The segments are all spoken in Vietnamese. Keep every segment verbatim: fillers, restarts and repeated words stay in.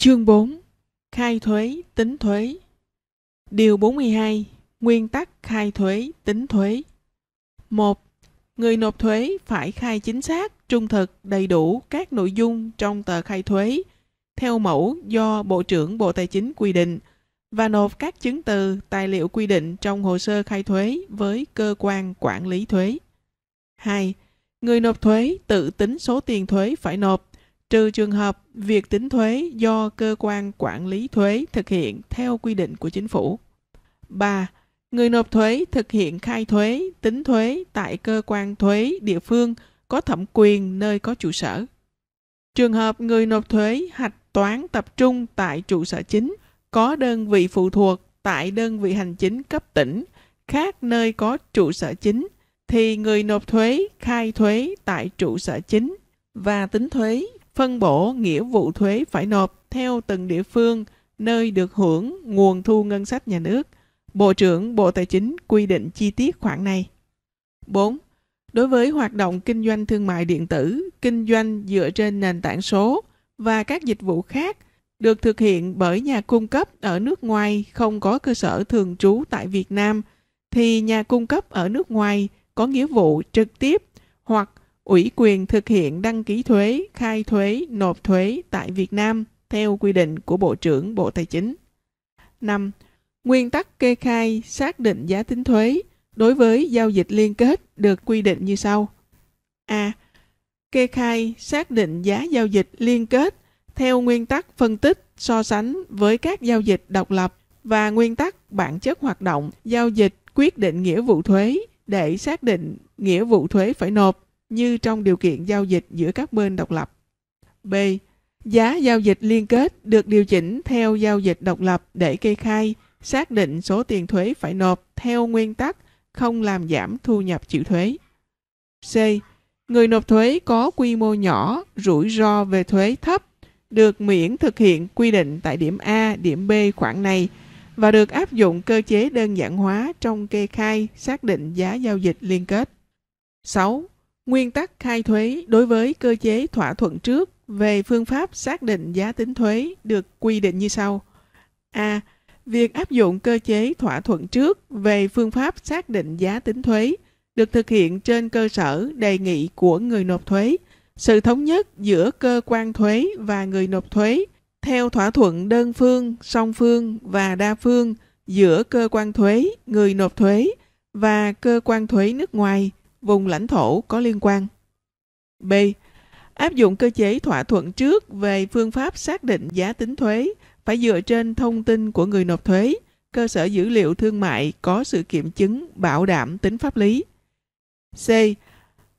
Chương bốn. Khai thuế, tính thuế. Điều bốn mươi hai. Nguyên tắc khai thuế, tính thuế. Một. Người nộp thuế phải khai chính xác, trung thực, đầy đủ các nội dung trong tờ khai thuế theo mẫu do Bộ trưởng Bộ Tài chính quy định và nộp các chứng từ, tài liệu quy định trong hồ sơ khai thuế với cơ quan quản lý thuế. Hai. Người nộp thuế tự tính số tiền thuế phải nộp, trừ trường hợp việc tính thuế do cơ quan quản lý thuế thực hiện theo quy định của chính phủ. Ba. Người nộp thuế thực hiện khai thuế, tính thuế tại cơ quan thuế địa phương có thẩm quyền nơi có trụ sở. Trường hợp người nộp thuế hạch toán tập trung tại trụ sở chính, có đơn vị phụ thuộc tại đơn vị hành chính cấp tỉnh, khác nơi có trụ sở chính, thì người nộp thuế khai thuế tại trụ sở chính và tính thuế, phân bổ nghĩa vụ thuế phải nộp theo từng địa phương nơi được hưởng nguồn thu ngân sách nhà nước. Bộ trưởng Bộ Tài chính quy định chi tiết khoản này. Bốn. Đối với hoạt động kinh doanh thương mại điện tử, kinh doanh dựa trên nền tảng số và các dịch vụ khác được thực hiện bởi nhà cung cấp ở nước ngoài không có cơ sở thường trú tại Việt Nam, thì nhà cung cấp ở nước ngoài có nghĩa vụ trực tiếp hoặc ủy quyền thực hiện đăng ký thuế, khai thuế, nộp thuế tại Việt Nam theo quy định của Bộ trưởng Bộ Tài chính. Năm. Nguyên tắc kê khai, xác định giá tính thuế đối với giao dịch liên kết được quy định như sau. A. Kê khai, xác định giá giao dịch liên kết theo nguyên tắc phân tích, so sánh với các giao dịch độc lập và nguyên tắc bản chất hoạt động giao dịch quyết định nghĩa vụ thuế để xác định nghĩa vụ thuế phải nộp như trong điều kiện giao dịch giữa các bên độc lập. B. Giá giao dịch liên kết được điều chỉnh theo giao dịch độc lập để kê khai, xác định số tiền thuế phải nộp theo nguyên tắc không làm giảm thu nhập chịu thuế. C. Người nộp thuế có quy mô nhỏ, rủi ro về thuế thấp, được miễn thực hiện quy định tại điểm A, điểm B khoản này và được áp dụng cơ chế đơn giản hóa trong kê khai, xác định giá giao dịch liên kết. Sáu. Nguyên tắc khai thuế đối với cơ chế thỏa thuận trước về phương pháp xác định giá tính thuế được quy định như sau. A. Việc áp dụng cơ chế thỏa thuận trước về phương pháp xác định giá tính thuế được thực hiện trên cơ sở đề nghị của người nộp thuế, sự thống nhất giữa cơ quan thuế và người nộp thuế theo thỏa thuận đơn phương, song phương và đa phương giữa cơ quan thuế, người nộp thuế và cơ quan thuế nước ngoài, vùng lãnh thổ có liên quan. B. Áp dụng cơ chế thỏa thuận trước về phương pháp xác định giá tính thuế phải dựa trên thông tin của người nộp thuế, cơ sở dữ liệu thương mại có sự kiểm chứng bảo đảm tính pháp lý. C.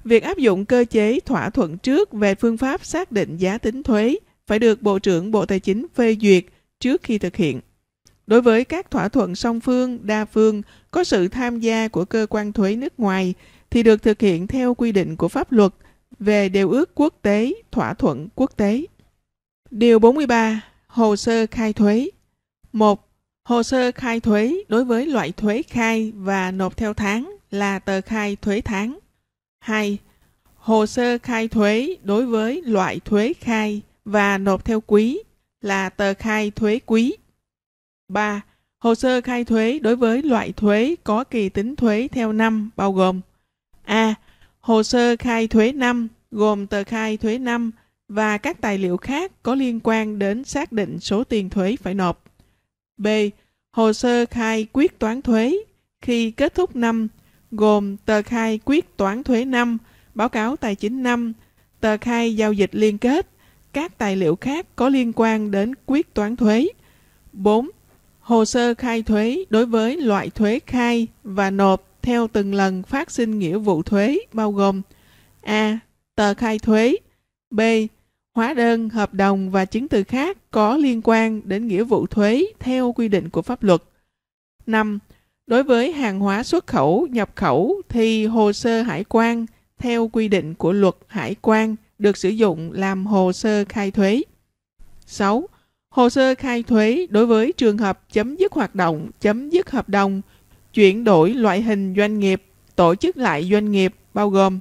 Việc áp dụng cơ chế thỏa thuận trước về phương pháp xác định giá tính thuế phải được Bộ trưởng Bộ Tài chính phê duyệt trước khi thực hiện. Đối với các thỏa thuận song phương, đa phương có sự tham gia của cơ quan thuế nước ngoài thì được thực hiện theo quy định của pháp luật về điều ước quốc tế, thỏa thuận quốc tế. Điều bốn mươi ba. Hồ sơ khai thuế. Một. Hồ sơ khai thuế đối với loại thuế khai và nộp theo tháng là tờ khai thuế tháng. Hai. Hồ sơ khai thuế đối với loại thuế khai và nộp theo quý là tờ khai thuế quý. Ba. Hồ sơ khai thuế đối với loại thuế có kỳ tính thuế theo năm bao gồm: A. Hồ sơ khai thuế năm gồm tờ khai thuế năm và các tài liệu khác có liên quan đến xác định số tiền thuế phải nộp. B. Hồ sơ khai quyết toán thuế khi kết thúc năm gồm tờ khai quyết toán thuế năm, báo cáo tài chính năm, tờ khai giao dịch liên kết, các tài liệu khác có liên quan đến quyết toán thuế. Bốn. Hồ sơ khai thuế đối với loại thuế khai và nộp theo từng lần phát sinh nghĩa vụ thuế bao gồm: A. Tờ khai thuế. B. Hóa đơn, hợp đồng và chứng từ khác có liên quan đến nghĩa vụ thuế theo quy định của pháp luật. Năm. Đối với hàng hóa xuất khẩu, nhập khẩu thì hồ sơ hải quan theo quy định của luật hải quan được sử dụng làm hồ sơ khai thuế. Sáu. Hồ sơ khai thuế đối với trường hợp chấm dứt hoạt động, chấm dứt hợp đồng, chuyển đổi loại hình doanh nghiệp, tổ chức lại doanh nghiệp bao gồm: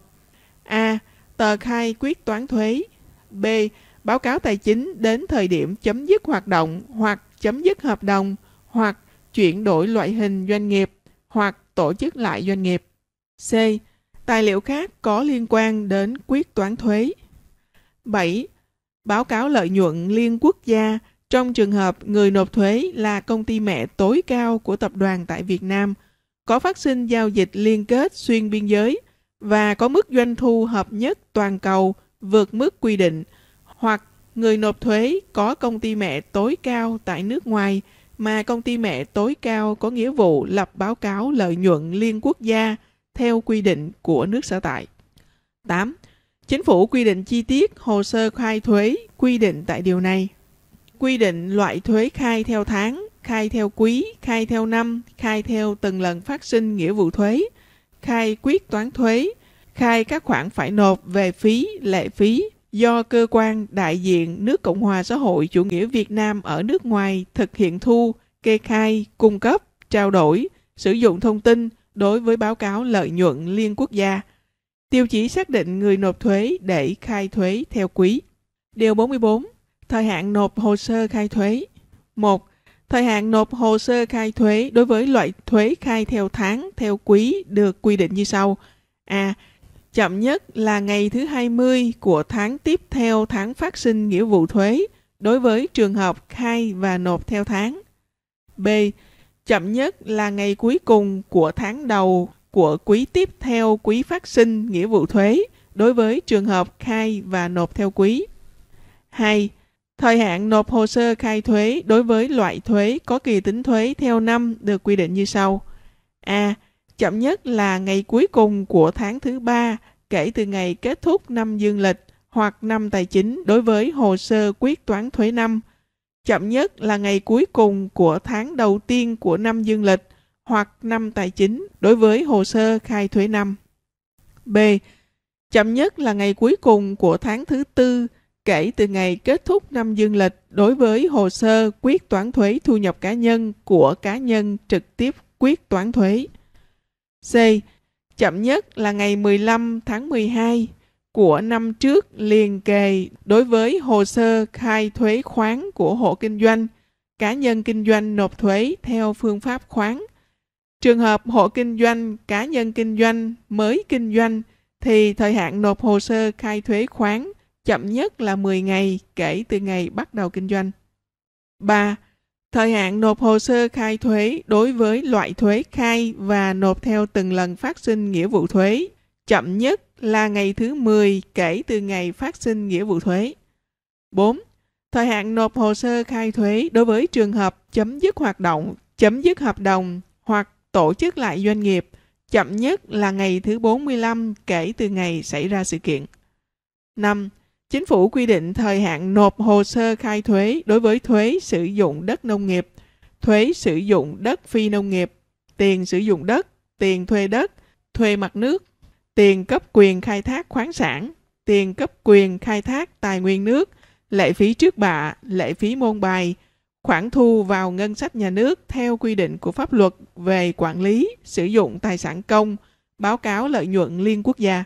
A. Tờ khai quyết toán thuế. B. báo cáo tài chính đến thời điểm chấm dứt hoạt động hoặc chấm dứt hợp đồng hoặc chuyển đổi loại hình doanh nghiệp hoặc tổ chức lại doanh nghiệp. C. Tài liệu khác có liên quan đến quyết toán thuế. bảy. Báo cáo lợi nhuận liên quốc gia trong trường hợp người nộp thuế là công ty mẹ tối cao của tập đoàn tại Việt Nam, có phát sinh giao dịch liên kết xuyên biên giới và có mức doanh thu hợp nhất toàn cầu vượt mức quy định, hoặc người nộp thuế có công ty mẹ tối cao tại nước ngoài mà công ty mẹ tối cao có nghĩa vụ lập báo cáo lợi nhuận liên quốc gia theo quy định của nước sở tại. tám. Chính phủ quy định chi tiết hồ sơ khai thuế quy định tại điều này. Quy định loại thuế khai theo tháng, khai theo quý, khai theo năm, khai theo từng lần phát sinh nghĩa vụ thuế, khai quyết toán thuế, khai các khoản phải nộp về phí, lệ phí do cơ quan đại diện nước Cộng hòa xã hội chủ nghĩa Việt Nam ở nước ngoài thực hiện thu, kê khai, cung cấp, trao đổi, sử dụng thông tin đối với báo cáo lợi nhuận liên quốc gia. Tiêu chí xác định người nộp thuế để khai thuế theo quý. Điều bốn mươi bốn. Thời hạn nộp hồ sơ khai thuế. một. Thời hạn nộp hồ sơ khai thuế đối với loại thuế khai theo tháng, theo quý được quy định như sau. A. Chậm nhất là ngày thứ hai mươi của tháng tiếp theo tháng phát sinh nghĩa vụ thuế đối với trường hợp khai và nộp theo tháng. B. Chậm nhất là ngày cuối cùng của tháng đầu của quý tiếp theo quý phát sinh nghĩa vụ thuế đối với trường hợp khai và nộp theo quý. hai. Thời hạn nộp hồ sơ khai thuế đối với loại thuế có kỳ tính thuế theo năm được quy định như sau. A. Chậm nhất là ngày cuối cùng của tháng thứ ba kể từ ngày kết thúc năm dương lịch hoặc năm tài chính đối với hồ sơ quyết toán thuế năm. Chậm nhất là ngày cuối cùng của tháng đầu tiên của năm dương lịch hoặc năm tài chính đối với hồ sơ khai thuế năm. B. Chậm nhất là ngày cuối cùng của tháng thứ tư kể từ ngày kết thúc năm dương lịch đối với hồ sơ quyết toán thuế thu nhập cá nhân của cá nhân trực tiếp quyết toán thuế. C. Chậm nhất là ngày mười lăm tháng mười hai của năm trước liền kề đối với hồ sơ khai thuế khoán của hộ kinh doanh, cá nhân kinh doanh nộp thuế theo phương pháp khoán. Trường hợp hộ kinh doanh, cá nhân kinh doanh mới kinh doanh thì thời hạn nộp hồ sơ khai thuế khoán chậm nhất là mười ngày kể từ ngày bắt đầu kinh doanh. ba. Thời hạn nộp hồ sơ khai thuế đối với loại thuế khai và nộp theo từng lần phát sinh nghĩa vụ thuế chậm nhất là ngày thứ mười kể từ ngày phát sinh nghĩa vụ thuế. bốn. Thời hạn nộp hồ sơ khai thuế đối với trường hợp chấm dứt hoạt động, chấm dứt hợp đồng hoặc tổ chức lại doanh nghiệp chậm nhất là ngày thứ bốn mươi lăm kể từ ngày xảy ra sự kiện. năm. Chính phủ quy định thời hạn nộp hồ sơ khai thuế đối với thuế sử dụng đất nông nghiệp, thuế sử dụng đất phi nông nghiệp, tiền sử dụng đất, tiền thuê đất, thuê mặt nước, tiền cấp quyền khai thác khoáng sản, tiền cấp quyền khai thác tài nguyên nước, lệ phí trước bạ, lệ phí môn bài, khoản thu vào ngân sách nhà nước theo quy định của pháp luật về quản lý, sử dụng tài sản công, báo cáo lợi nhuận liên quốc gia.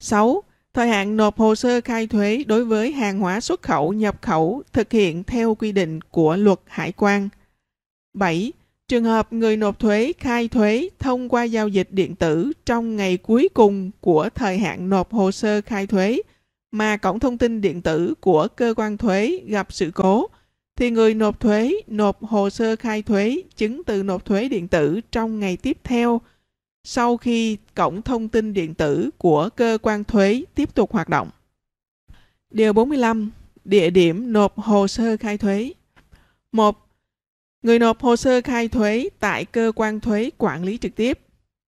sáu. Thời hạn nộp hồ sơ khai thuế đối với hàng hóa xuất khẩu, nhập khẩu thực hiện theo quy định của luật hải quan. bảy. Trường hợp người nộp thuế khai thuế thông qua giao dịch điện tử trong ngày cuối cùng của thời hạn nộp hồ sơ khai thuế mà cổng thông tin điện tử của cơ quan thuế gặp sự cố, thì người nộp thuế nộp hồ sơ khai thuế chứng từ nộp thuế điện tử trong ngày tiếp theo sau khi cổng thông tin điện tử của cơ quan thuế tiếp tục hoạt động. Điều bốn mươi lăm. Địa điểm nộp hồ sơ khai thuế. một. Người nộp hồ sơ khai thuế tại cơ quan thuế quản lý trực tiếp.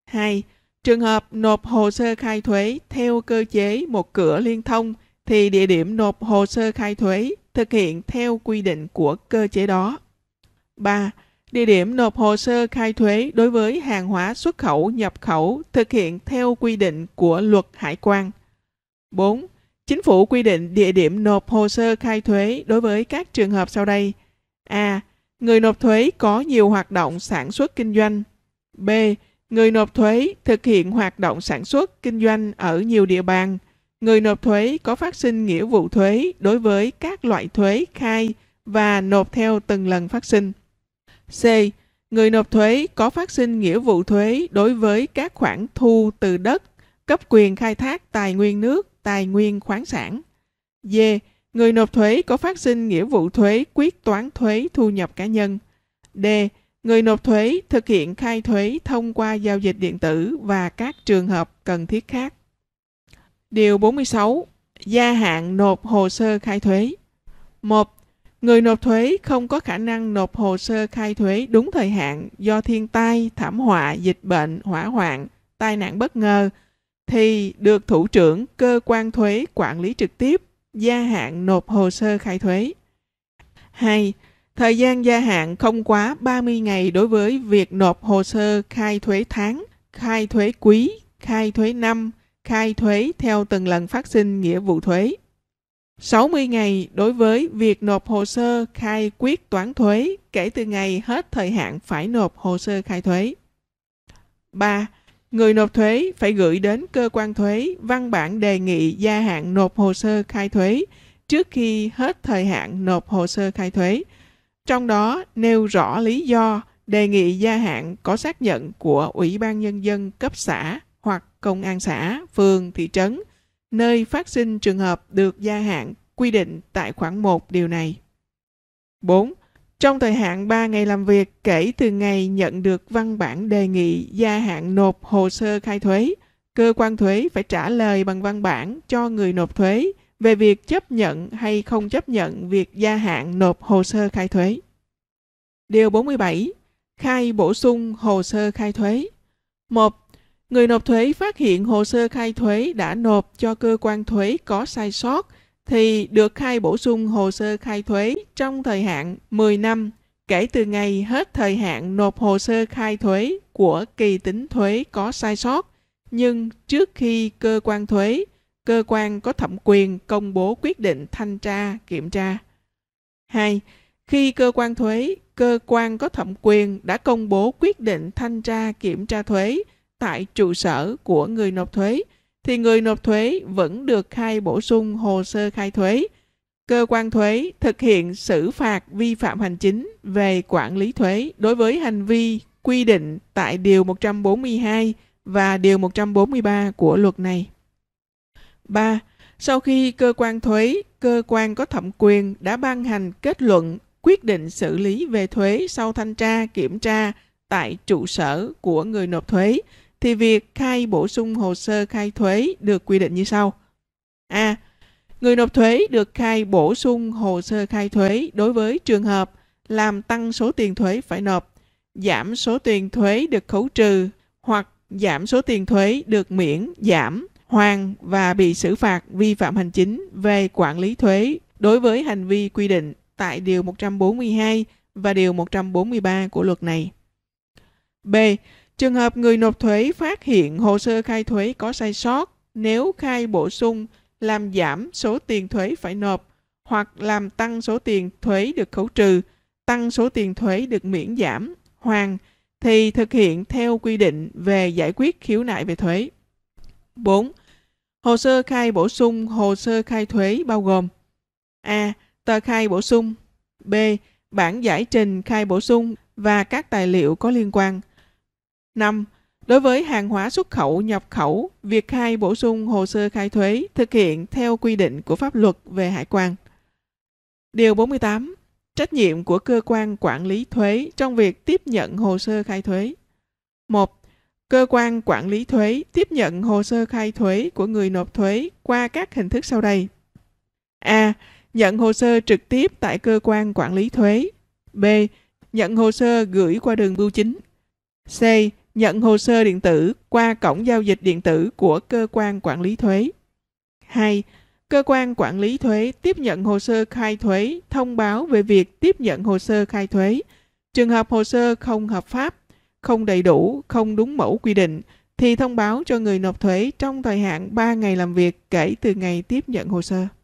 hai. Trường hợp nộp hồ sơ khai thuế theo cơ chế một cửa liên thông thì địa điểm nộp hồ sơ khai thuế thực hiện theo quy định của cơ chế đó. ba. Địa điểm nộp hồ sơ khai thuế đối với hàng hóa xuất khẩu, nhập khẩu thực hiện theo quy định của luật hải quan. bốn. Chính phủ quy định địa điểm nộp hồ sơ khai thuế đối với các trường hợp sau đây. A. Người nộp thuế có nhiều hoạt động sản xuất kinh doanh. B. Người nộp thuế thực hiện hoạt động sản xuất kinh doanh ở nhiều địa bàn. người nộp thuế có phát sinh nghĩa vụ thuế đối với các loại thuế khai và nộp theo từng lần phát sinh. C. Người nộp thuế có phát sinh nghĩa vụ thuế đối với các khoản thu từ đất, cấp quyền khai thác tài nguyên nước, tài nguyên khoáng sản. D. Người nộp thuế có phát sinh nghĩa vụ thuế quyết toán thuế thu nhập cá nhân. D. Người nộp thuế thực hiện khai thuế thông qua giao dịch điện tử và các trường hợp cần thiết khác. Điều bốn mươi sáu. Gia hạn nộp hồ sơ khai thuế. một. Người nộp thuế không có khả năng nộp hồ sơ khai thuế đúng thời hạn do thiên tai, thảm họa, dịch bệnh, hỏa hoạn, tai nạn bất ngờ, thì được thủ trưởng cơ quan thuế quản lý trực tiếp gia hạn nộp hồ sơ khai thuế. hai. Thời gian gia hạn không quá ba mươi ngày đối với việc nộp hồ sơ khai thuế tháng, khai thuế quý, khai thuế năm, khai thuế theo từng lần phát sinh nghĩa vụ thuế. sáu mươi ngày đối với việc nộp hồ sơ khai quyết toán thuế kể từ ngày hết thời hạn phải nộp hồ sơ khai thuế. ba. Người nộp thuế phải gửi đến cơ quan thuế văn bản đề nghị gia hạn nộp hồ sơ khai thuế trước khi hết thời hạn nộp hồ sơ khai thuế, trong đó nêu rõ lý do đề nghị gia hạn có xác nhận của Ủy ban Nhân dân cấp xã hoặc Công an xã, phường, thị trấn, nơi phát sinh trường hợp được gia hạn quy định tại khoản một điều này. bốn. Trong thời hạn ba ngày làm việc kể từ ngày nhận được văn bản đề nghị gia hạn nộp hồ sơ khai thuế, cơ quan thuế phải trả lời bằng văn bản cho người nộp thuế về việc chấp nhận hay không chấp nhận việc gia hạn nộp hồ sơ khai thuế. Điều bốn mươi bảy. Khai bổ sung hồ sơ khai thuế. một. Người nộp thuế phát hiện hồ sơ khai thuế đã nộp cho cơ quan thuế có sai sót thì được khai bổ sung hồ sơ khai thuế trong thời hạn mười năm kể từ ngày hết thời hạn nộp hồ sơ khai thuế của kỳ tính thuế có sai sót, nhưng trước khi cơ quan thuế, cơ quan có thẩm quyền công bố quyết định thanh tra, kiểm tra. hai. Khi cơ quan thuế, cơ quan có thẩm quyền đã công bố quyết định thanh tra, kiểm tra thuế tại trụ sở của người nộp thuế, thì người nộp thuế vẫn được khai bổ sung hồ sơ khai thuế. Cơ quan thuế thực hiện xử phạt vi phạm hành chính về quản lý thuế đối với hành vi quy định tại Điều một trăm bốn mươi hai và Điều một trăm bốn mươi ba của luật này. ba. Sau khi cơ quan thuế, cơ quan có thẩm quyền đã ban hành kết luận quyết định xử lý về thuế sau thanh tra, kiểm tra tại trụ sở của người nộp thuế, thì việc khai bổ sung hồ sơ khai thuế được quy định như sau. A. Người nộp thuế được khai bổ sung hồ sơ khai thuế đối với trường hợp làm tăng số tiền thuế phải nộp, giảm số tiền thuế được khấu trừ hoặc giảm số tiền thuế được miễn, giảm, hoàn và bị xử phạt vi phạm hành chính về quản lý thuế đối với hành vi quy định tại Điều một trăm bốn mươi hai và Điều một trăm bốn mươi ba của luật này. B. Trường hợp người nộp thuế phát hiện hồ sơ khai thuế có sai sót nếu khai bổ sung làm giảm số tiền thuế phải nộp hoặc làm tăng số tiền thuế được khấu trừ, tăng số tiền thuế được miễn giảm, hoàn thì thực hiện theo quy định về giải quyết khiếu nại về thuế. bốn. Hồ sơ khai bổ sung hồ sơ khai thuế bao gồm: A. Tờ khai bổ sung. B. Bản giải trình khai bổ sung và các tài liệu có liên quan. năm. Đối với hàng hóa xuất khẩu, nhập khẩu, việc khai bổ sung hồ sơ khai thuế thực hiện theo quy định của pháp luật về hải quan. Điều bốn mươi tám. Trách nhiệm của cơ quan quản lý thuế trong việc tiếp nhận hồ sơ khai thuế. một. Cơ quan quản lý thuế tiếp nhận hồ sơ khai thuế của người nộp thuế qua các hình thức sau đây. A. Nhận hồ sơ trực tiếp tại cơ quan quản lý thuế. B. Nhận hồ sơ gửi qua đường bưu chính. C. Nhận hồ sơ điện tử qua cổng giao dịch điện tử của cơ quan quản lý thuế. hai. Cơ quan quản lý thuế tiếp nhận hồ sơ khai thuế thông báo về việc tiếp nhận hồ sơ khai thuế. Trường hợp hồ sơ không hợp pháp, không đầy đủ, không đúng mẫu quy định thì thông báo cho người nộp thuế trong thời hạn ba ngày làm việc kể từ ngày tiếp nhận hồ sơ.